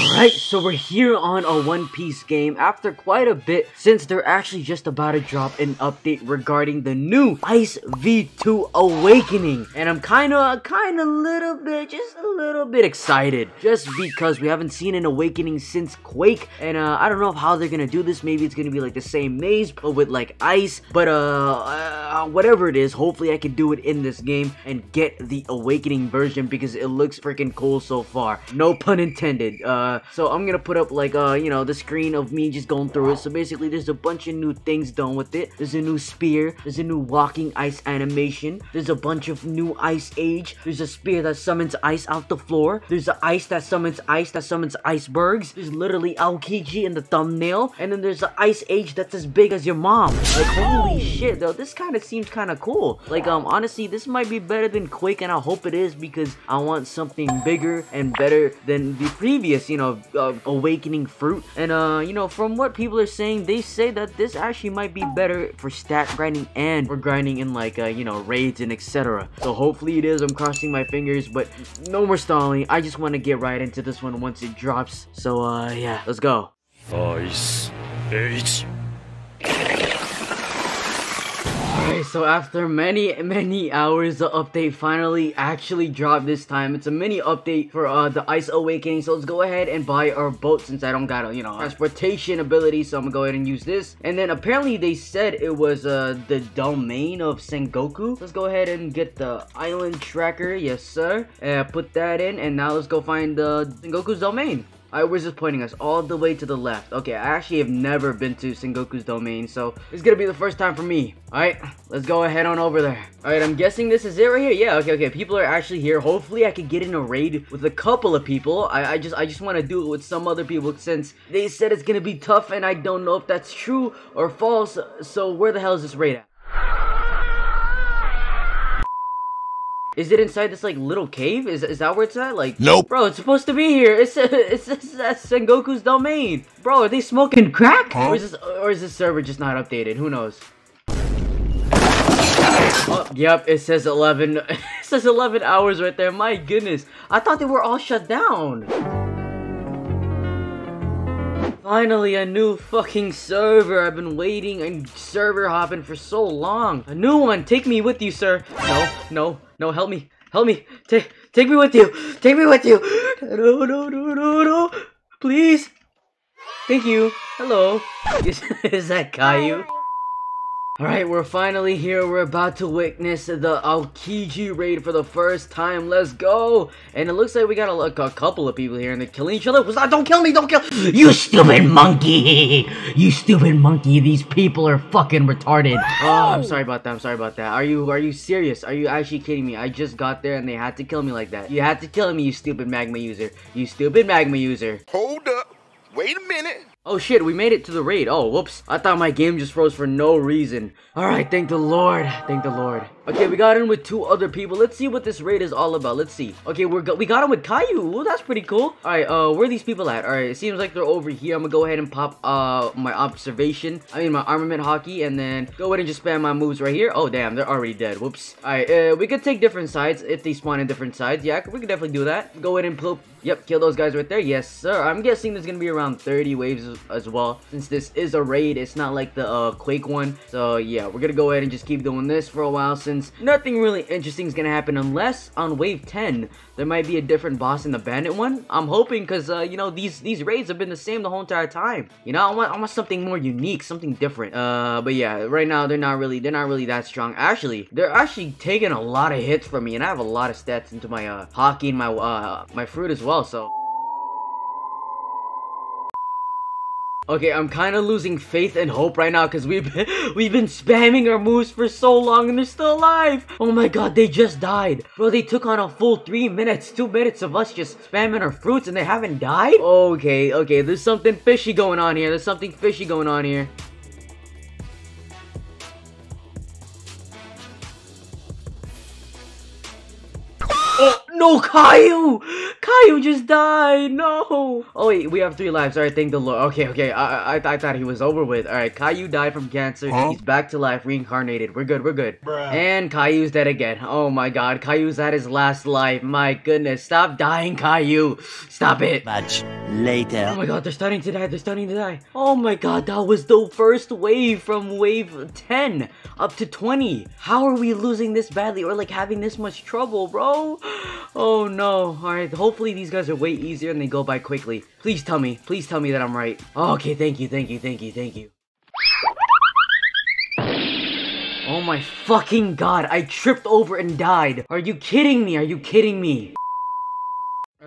Alright, so we're here on a One Piece game after quite a bit since they're actually just about to drop an update regarding the new Ice V2 Awakening. And I'm just a little bit excited. Just because we haven't seen an Awakening since Quake. And I don't know how they're gonna do this. Maybe it's gonna be like the same maze, but with like ice. But whatever it is, hopefully I can do it in this game and get the Awakening version because it looks freaking cool so far. No pun intended. So I'm gonna put up like you know, the screen of me just going through it. So basically there's a bunch of new things done with it. There's a new spear, there's a new walking ice animation, there's a bunch of new ice age, there's a spear that summons ice out the floor, there's the ice that summons icebergs, there's literally Aokiji in the thumbnail, and then there's the ice age that's as big as your mom. Like holy shit though, this kind of seems kind of cool. Like honestly this might be better than Quake, and I hope it is because I want something bigger and better than the previous, you know, Awakening fruit. And you know, from what people are saying, they say that this actually might be better for stat grinding and for grinding in like you know, raids and etc. So hopefully it is. I'm crossing my fingers, but no more stalling. I just want to get right into this one once it drops. So yeah, let's go. Ice Age. Okay, so after many hours, the update finally actually dropped this time. It's a mini update for the Ice Awakening, so let's go ahead and buy our boat since I don't got a, you know, transportation ability, so I'm gonna go ahead and use this. And then apparently they said it was the domain of Sengoku. Let's go ahead and get the island tracker, yes sir. Put that in, and now let's go find the Sengoku's domain. Alright, where's this pointing us? All the way to the left. Okay, I actually have never been to Sengoku's domain, so it's gonna be the first time for me. Alright, let's go ahead on over there. Alright, I'm guessing this is it right here. Yeah, okay, people are actually here. Hopefully I could get in a raid with a couple of people. I just want to do it with some other people since they said it's gonna be tough, and I don't know if that's true or false. So where the hell is this raid at? Is it inside this like little cave? Is that where it's at? Like, nope. Bro, it's supposed to be here. It's at Sengoku's domain. Bro, are they smoking crack? Huh? Or is this server just not updated? Who knows? Oh, yep, it says 11. It says 11 hours right there. My goodness, I thought they were all shut down. Finally, a new fucking server. I've been waiting and server hopping for so long. A new one. Take me with you, sir. No, help me. Help me. Take me with you. Take me with you. No. Please. Thank you. Hello. Is that Caillou? Alright, we're finally here. We're about to witness the Aokiji raid for the first time. Let's go! And it looks like we got a couple of people here and they're killing each other. Don't kill me! Don't kill! You stupid monkey! You stupid monkey! These people are fucking retarded. Oh, I'm sorry about that. Are you serious? Are you actually kidding me? I just got there and they had to kill me like that. You had to kill me, you stupid magma user. You stupid magma user. Hold up. Wait a minute. Oh shit, we made it to the raid. Oh, whoops. I thought my game just froze for no reason. Alright, thank the Lord. Thank the Lord. Okay, we got in with two other people. Let's see what this raid is all about. Let's see. Okay, we got in with Caillou. Well, that's pretty cool. Alright, where are these people at? Alright, it seems like they're over here. I'm gonna go ahead and pop my armament hockey, and then go ahead and just spam my moves right here. Oh damn, they're already dead. Whoops. Alright, we could take different sides if they spawn in different sides. Yeah, we could definitely do that. Go ahead and blow. Yep, kill those guys right there. Yes, sir. I'm guessing there's gonna be around 30 waves as well, since this is a raid. It's not like the Quake one. So yeah, we're gonna go ahead and just keep doing this for a while since nothing really interesting is gonna happen, unless on wave 10 there might be a different boss in the bandit one. I'm hoping, because you know, these raids have been the same the whole entire time. You know, I want something more unique, something different. But yeah, right now they're not really that strong. Actually, they're actually taking a lot of hits from me, and I have a lot of stats into my hockey and my my fruit as well. So okay, I'm kind of losing faith and hope right now because we've been spamming our moves for so long and they're still alive. Oh my god, they just died. Bro, they took on a full 3 minutes, 2 minutes of us just spamming our fruits and they haven't died? Okay, there's something fishy going on here. No, Caillou! Caillou just died! No! Oh wait, we have 3 lives. Alright, thank the Lord. Okay, okay, I thought he was over with. Alright, Caillou died from cancer. Huh? He's back to life, reincarnated. We're good, we're good. Bruh. And Caillou's dead again. Oh my god, Caillou's at his last life. My goodness, stop dying, Caillou! Stop it! Much later. Oh my god, they're starting to die, they're starting to die. Oh my god, that was the first wave from wave 10 up to 20. How are we losing this badly or like having this much trouble, bro? Oh no. Alright, hopefully these guys are way easier and they go by quickly. Please tell me. Please tell me that I'm right. Oh, okay, thank you, thank you, thank you, thank you. Oh my fucking god, I tripped over and died. Are you kidding me? Are you kidding me?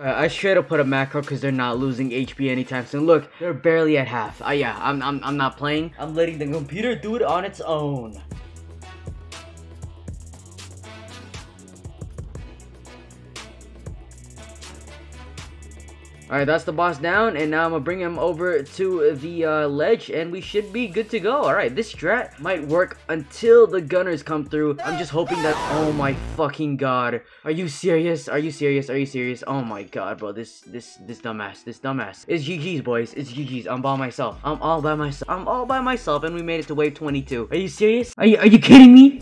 I should have put a macro because they're not losing HP anytime soon. Look, they're barely at half. Yeah, I'm not playing. I'm letting the computer do it on its own. Alright, that's the boss down, and now I'm gonna bring him over to the ledge, and we should be good to go. Alright, this strat might work until the gunners come through. I'm just hoping that— oh my fucking god. Are you serious? Are you serious? Are you serious? Oh my god, bro. This dumbass. This dumbass. It's GG's, boys. It's GG's. I'm by myself. I'm all by myself. I'm all by myself, and we made it to wave 22. Are you serious? Are you kidding me?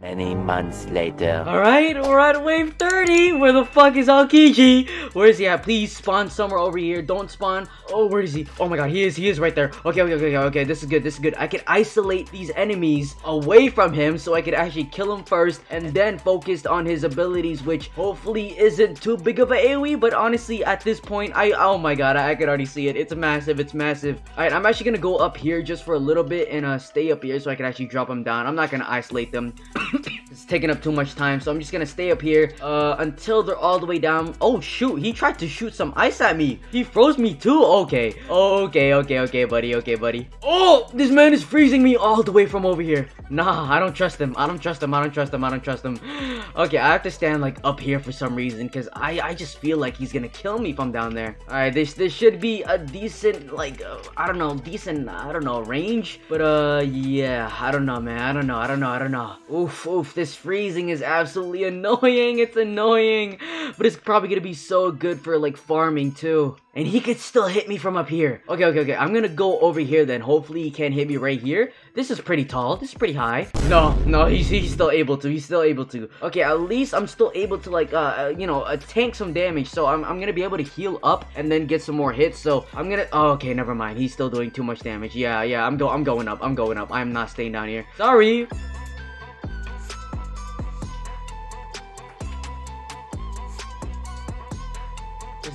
Many months later. Alright, we're at wave 30. Where the fuck is Aokiji? Where is he at? Please spawn somewhere over here. Don't spawn. Oh, where is he? Oh my god, he is right there. Okay, okay, okay, okay. This is good, this is good. I can isolate these enemies away from him so I can actually kill him first and then focus on his abilities, which hopefully isn't too big of an AoE, but honestly, at this point, oh my god, I can already see it. It's massive, it's massive. Alright, I'm actually gonna go up here just for a little bit and stay up here so I can actually drop him down. I'm not gonna isolate them. It's taking up too much time, so I'm just gonna stay up here until they're all the way down. Oh shoot, he tried to shoot some ice at me. He froze me too. Okay, okay, okay, okay, buddy, okay, buddy. Oh, this man is freezing me all the way from over here. Nah, I don't trust him. I don't trust him. I don't trust him. I don't trust him. Okay, I have to stand like up here for some reason because I just feel like he's gonna kill me from down there. All right, this should be a decent like I don't know, decent range, but yeah, I don't know, man. I don't know. Oof, oof, this freezing is absolutely annoying. It's annoying, but it's probably gonna be so good for like farming too. And he could still hit me from up here. Okay, okay, okay. I'm gonna go over here then. Hopefully he can't hit me right here. This is pretty tall. This is pretty high. No, no, he's still able to. He's still able to. Okay, at least I'm still able to like, you know, tank some damage. So I'm gonna be able to heal up and then get some more hits. So I'm gonna, oh, okay, never mind. He's still doing too much damage. Yeah, yeah, I'm going up. I'm going up. I'm not staying down here. Sorry.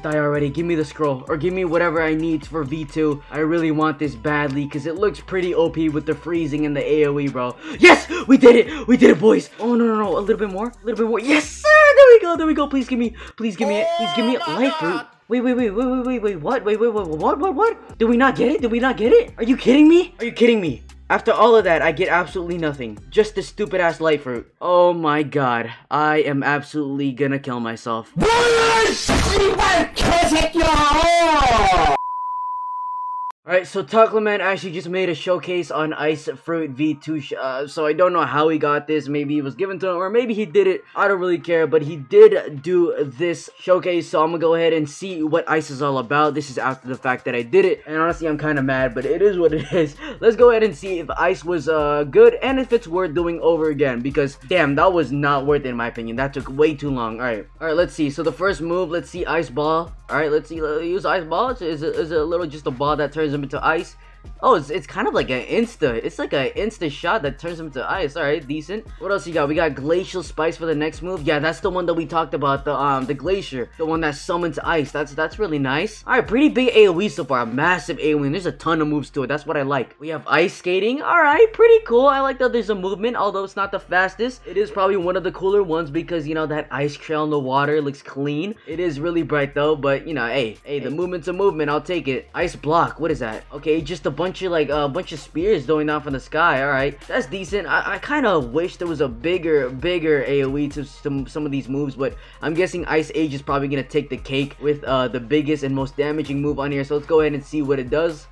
Die already. Give me the scroll or give me whatever I need for V2. I really want this badly because it looks pretty OP with the freezing and the AoE, bro. Yes, we did it. We did it, boys. Oh, no, no, no. A little bit more. A little bit more. Yes, sir. There we go. There we go. Please give me. Please give me it. Please give me a life root. Wait. What? What? Did we not get it? Did we not get it? Are you kidding me? Are you kidding me? After all of that, I get absolutely nothing. Just this stupid ass life root. Oh my god. I am absolutely gonna kill myself. Alright, so Tuckleman actually just made a showcase on Ice Fruit V2, so I don't know how he got this. Maybe it was given to him, or maybe he did it. I don't really care, but he did do this showcase, so I'm gonna go ahead and see what Ice is all about. This is after the fact that I did it, and honestly, I'm kind of mad, but it is what it is. Let's go ahead and see if Ice was good, and if it's worth doing over again, because damn, that was not worth it in my opinion. That took way too long. Alright, let's see. So the first move, let's see Ice Ball. Alright, let's see. Use Ice Ball. Is it a little just a ball that turns him into ice? Oh, it's kind of like an insta. It's like an insta shot that turns him to ice. All right, decent. What else you got? We got Glacial Spice for the next move. Yeah, that's the one that we talked about. The glacier, the one that summons ice. That's really nice. All right, pretty big AoE so far. Massive AoE. There's a ton of moves to it. That's what I like. We have ice skating. All right, pretty cool. I like that there's a movement, although it's not the fastest. It is probably one of the cooler ones because you know that ice trail in the water looks clean. It is really bright though, but you know, hey, the movement's a movement. I'll take it. Ice block. What is that? Okay, just the bunch of spears going off in the sky. All right, that's decent. I kind of wish there was a bigger AoE to some of these moves, but I'm guessing Ice Age is probably gonna take the cake with the biggest and most damaging move on here. So let's go ahead and see what it does.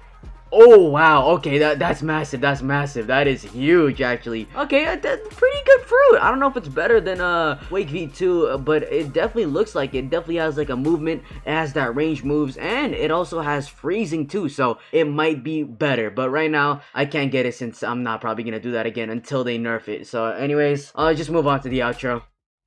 Oh wow, okay, that's massive, that's massive, that is huge actually. Okay, that's pretty good fruit. I don't know if it's better than Quake V2, but it definitely looks like it. Definitely has like a movement, it has that range moves, and it also has freezing too, so it might be better. But right now, I can't get it since I'm not probably gonna do that again until they nerf it. So anyways, I'll just move on to the outro.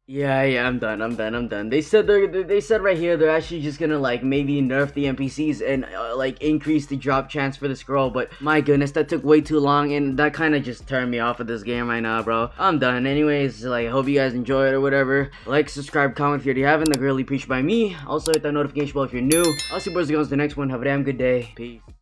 Yeah, I'm done. They said right here they're actually just gonna like maybe nerf the NPCs and like increase the drop chance for the scroll, but my goodness, that took way too long and that kind of just turned me off of this game right now, bro. I'm done. Anyways, like, hope you guys enjoy it or whatever. Like, subscribe, comment if you already haven't. The girly preach by me. Also hit that notification bell if you're new. I'll see you boys and girls in the next one. Have a damn good day. Peace.